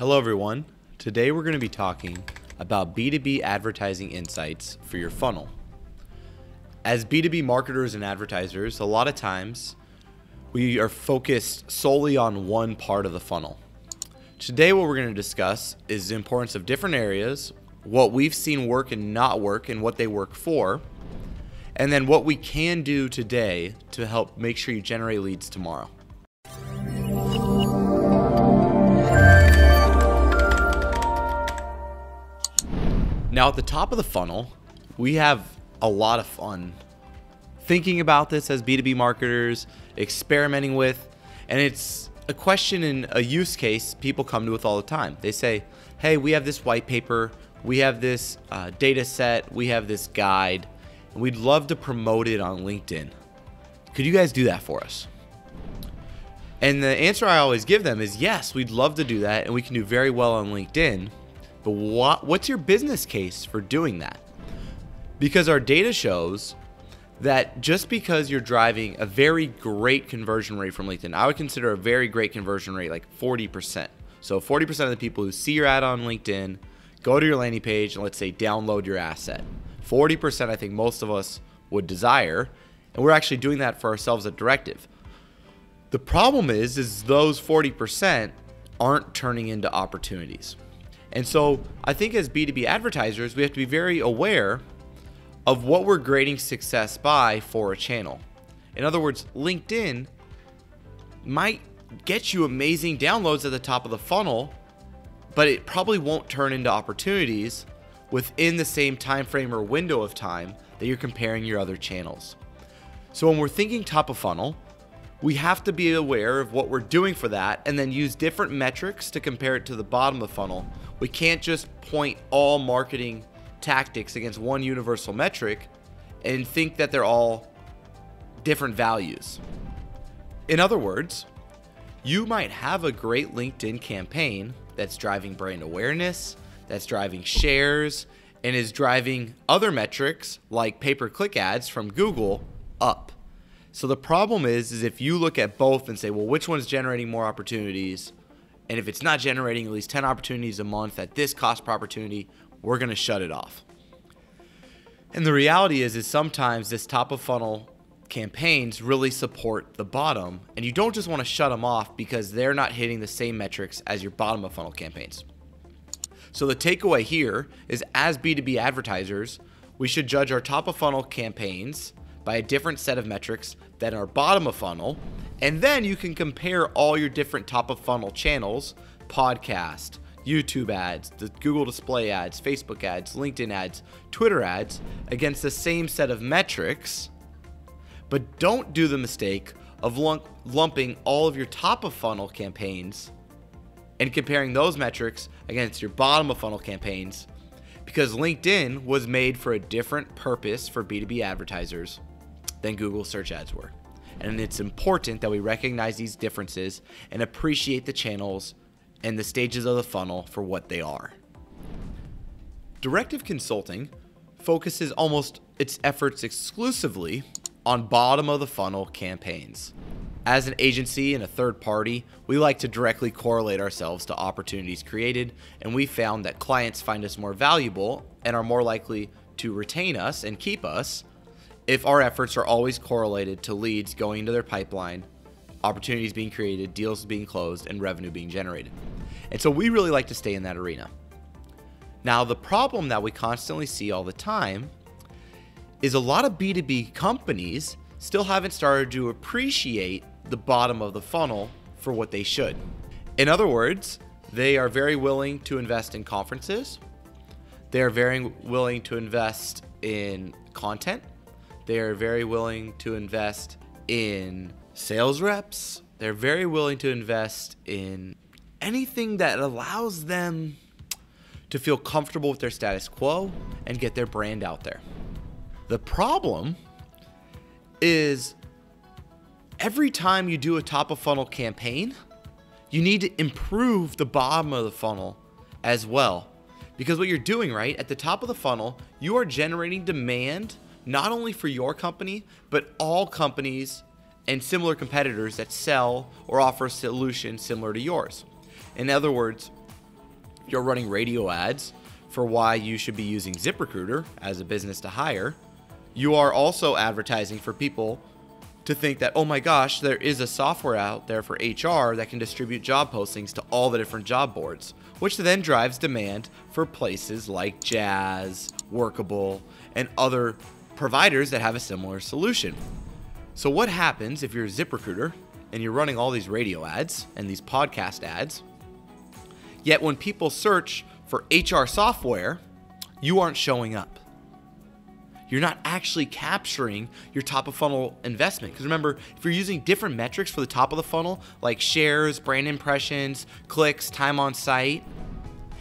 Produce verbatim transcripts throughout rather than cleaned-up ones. Hello everyone. Today we're going to be talking about B two B advertising insights for your funnel. As B two B marketers and advertisers, a lot of times we are focused solely on one part of the funnel. Today what we're going to discuss is the importance of different areas, what we've seen work and not work and what they work for, and then what we can do today to help make sure you generate leads tomorrow. Now at the top of the funnel, we have a lot of fun thinking about this as B two B marketers, experimenting with, and it's a question and a use case people come to with all the time. They say, hey, we have this white paper, we have this uh, data set, we have this guide, and we'd love to promote it on LinkedIn. Could you guys do that for us? And the answer I always give them is yes, we'd love to do that and we can do very well on LinkedIn. But what, what's your business case for doing that? Because our data shows that just because you're driving a very great conversion rate from LinkedIn, I would consider a very great conversion rate like forty percent. So forty percent of the people who see your ad on LinkedIn go to your landing page and let's say download your asset. forty percent I think most of us would desire, and we're actually doing that for ourselves at Directive. The problem is, is those forty percent aren't turning into opportunities. And so I think as B two B advertisers, we have to be very aware of what we're grading success by for a channel. In other words, LinkedIn might get you amazing downloads at the top of the funnel, but it probably won't turn into opportunities within the same time frame or window of time that you're comparing your other channels. So when we're thinking top of funnel, we have to be aware of what we're doing for that and then use different metrics to compare it to the bottom of the funnel. We can't just point all marketing tactics against one universal metric and think that they're all different values. In other words, you might have a great LinkedIn campaign that's driving brand awareness, that's driving shares, and is driving other metrics like pay-per-click ads from Google up. So the problem is, is if you look at both and say, well, which one's generating more opportunities? And if it's not generating at least ten opportunities a month at this cost per opportunity, we're going to shut it off. And the reality is, is sometimes this top of funnel campaigns really support the bottom, and you don't just want to shut them off because they're not hitting the same metrics as your bottom of funnel campaigns. So the takeaway here is, as B two B advertisers, we should judge our top of funnel campaigns by a different set of metrics than our bottom of funnel, and then you can compare all your different top of funnel channels, podcast, YouTube ads, the Google display ads, Facebook ads, LinkedIn ads, Twitter ads, against the same set of metrics. But don't do the mistake of lump lumping all of your top of funnel campaigns and comparing those metrics against your bottom of funnel campaigns, because LinkedIn was made for a different purpose for B two B advertisers than Google search ads were. And it's important that we recognize these differences and appreciate the channels and the stages of the funnel for what they are. Directive Consulting focuses almost its efforts exclusively on bottom of the funnel campaigns. As an agency and a third party, we like to directly correlate ourselves to opportunities created, and we found that clients find us more valuable and are more likely to retain us and keep us if our efforts are always correlated to leads going into their pipeline, opportunities being created, deals being closed, and revenue being generated. And so we really like to stay in that arena. Now, the problem that we constantly see all the time is a lot of B two B companies still haven't started to appreciate the bottom of the funnel for what they should. In other words, they are very willing to invest in conferences. They are very willing to invest in content. They are very willing to invest in sales reps. They're very willing to invest in anything that allows them to feel comfortable with their status quo and get their brand out there. The problem is, every time you do a top of funnel campaign, you need to improve the bottom of the funnel as well. Because what you're doing, right, at the top of the funnel, you are generating demand not only for your company, but all companies and similar competitors that sell or offer solutions similar to yours. In other words, you're running radio ads for why you should be using ZipRecruiter as a business to hire, you are also advertising for people to think that, oh my gosh, there is a software out there for H R that can distribute job postings to all the different job boards, which then drives demand for places like Jazz, Workable, and other providers that have a similar solution. So what happens if you're a ZipRecruiter and you're running all these radio ads and these podcast ads, yet when people search for H R software, you aren't showing up? You're not actually capturing your top of funnel investment. Because remember, if you're using different metrics for the top of the funnel, like shares, brand impressions, clicks, time on site,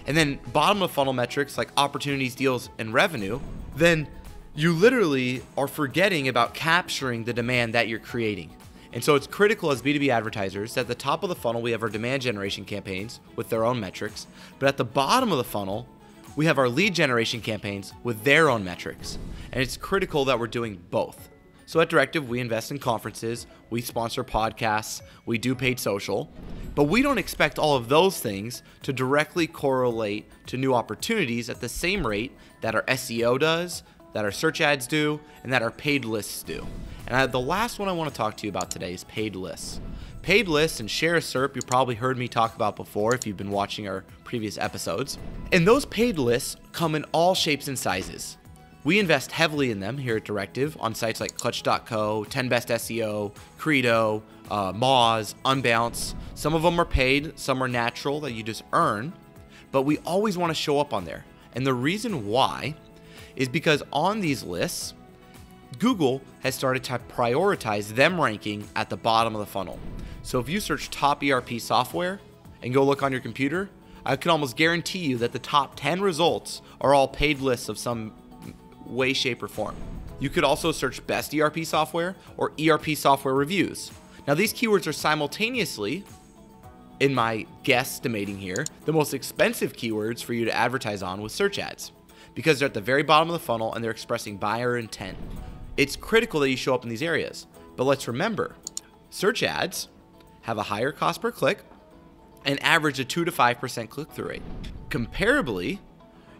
and then bottom of funnel metrics like opportunities, deals, and revenue, then you literally are forgetting about capturing the demand that you're creating. And so it's critical as B two B advertisers that at the top of the funnel, we have our demand generation campaigns with their own metrics, but at the bottom of the funnel, we have our lead generation campaigns with their own metrics. And it's critical that we're doing both. So at Directive, we invest in conferences, we sponsor podcasts, we do paid social, but we don't expect all of those things to directly correlate to new opportunities at the same rate that our S E O does, that our search ads do, and that our paid lists do. And I, the last one I want to talk to you about today is paid lists. Paid lists and share a SERP, you probably heard me talk about before if you've been watching our previous episodes. And those paid lists come in all shapes and sizes. We invest heavily in them here at Directive on sites like clutch dot co, ten best S E O, Credo, uh, Moz, Unbounce. Some of them are paid, some are natural that you just earn, but we always want to show up on there. And the reason why is because on these lists, Google has started to prioritize them ranking at the bottom of the funnel. So if you search top E R P software and go look on your computer, I can almost guarantee you that the top ten results are all paid lists of some way, shape, or form. You could also search best E R P software or E R P software reviews. Now these keywords are simultaneously, in my guesstimating here, the most expensive keywords for you to advertise on with search ads, because they're at the very bottom of the funnel and they're expressing buyer intent. It's critical that you show up in these areas, but let's remember, search ads have a higher cost per click and average a two to five percent click-through rate. Comparably,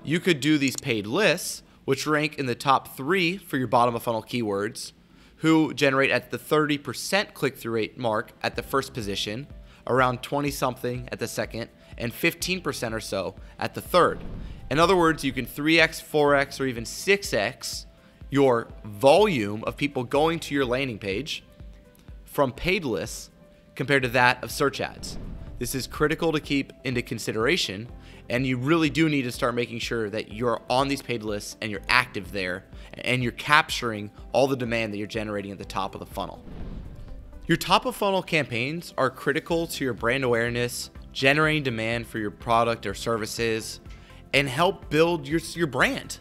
you could do these paid lists, which rank in the top three for your bottom of funnel keywords, who generate at the thirty percent click-through rate mark at the first position, around twenty something at the second, and fifteen percent or so at the third. In other words, you can three X, four X, or even six X your volume of people going to your landing page from paid lists compared to that of search ads. This is critical to keep into consideration, and you really do need to start making sure that you're on these paid lists and you're active there and you're capturing all the demand that you're generating at the top of the funnel. Your top of funnel campaigns are critical to your brand awareness, generating demand for your product or services, and help build your, your brand.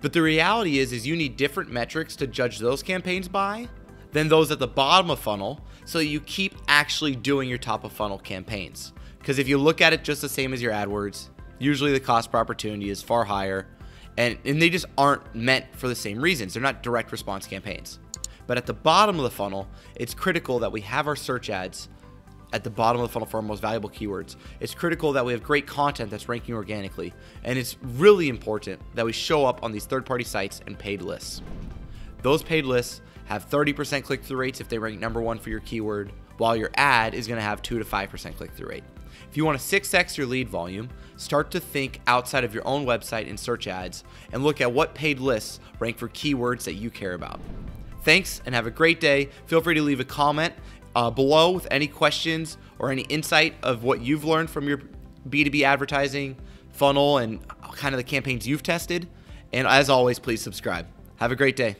But the reality is, is you need different metrics to judge those campaigns by than those at the bottom of funnel, so you keep actually doing your top of funnel campaigns. Because if you look at it just the same as your AdWords, usually the cost per opportunity is far higher, and, and they just aren't meant for the same reasons. They're not direct response campaigns. But at the bottom of the funnel, it's critical that we have our search ads at the bottom of the funnel for our most valuable keywords. It's critical that we have great content that's ranking organically. And it's really important that we show up on these third-party sites and paid lists. Those paid lists have thirty percent click-through rates if they rank number one for your keyword, while your ad is gonna have two to five percent click-through rate. If you wanna six X your lead volume, start to think outside of your own website and search ads and look at what paid lists rank for keywords that you care about. Thanks and have a great day. Feel free to leave a comment Uh, below with any questions or any insight of what you've learned from your B two B advertising funnel and kind of the campaigns you've tested. And as always, please subscribe. Have a great day.